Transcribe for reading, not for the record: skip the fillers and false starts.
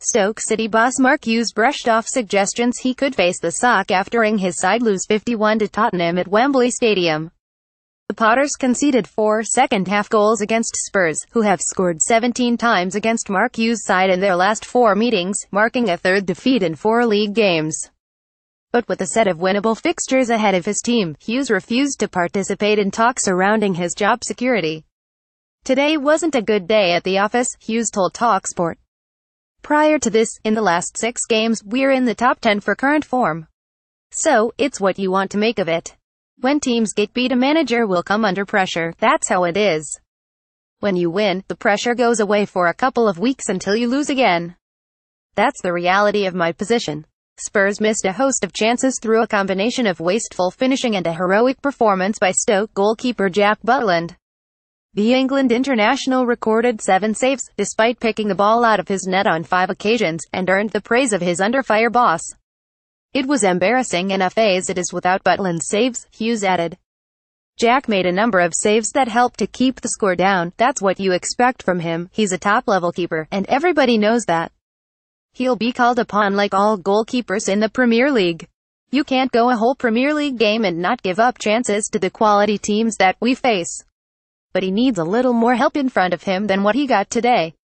Stoke City boss Mark Hughes brushed off suggestions he could face the sock after his side lose 51 to Tottenham at Wembley Stadium. The Potters conceded 4 second-half goals against Spurs, who have scored 17 times against Mark Hughes' side in their last 4 meetings, marking a third defeat in 4 league games. But with a set of winnable fixtures ahead of his team, Hughes refused to participate in talks surrounding his job security. "Today wasn't a good day at the office," Hughes told TalkSport. "Prior to this, in the last 6 games, we're in the top 10 for current form. So, it's what you want to make of it. When teams get beat, a manager will come under pressure. That's how it is. When you win, the pressure goes away for a couple of weeks until you lose again. That's the reality of my position." Spurs missed a host of chances through a combination of wasteful finishing and a heroic performance by Stoke goalkeeper Jack Butland. The England international recorded 7 saves, despite picking the ball out of his net on 5 occasions, and earned the praise of his under-fire boss. "It was embarrassing enough as it is without Butland's saves," Hughes added. "Jack made a number of saves that helped to keep the score down. That's what you expect from him. He's a top-level keeper, and everybody knows that. He'll be called upon like all goalkeepers in the Premier League. You can't go a whole Premier League game and not give up chances to the quality teams that we face. But he needs a little more help in front of him than what he got today."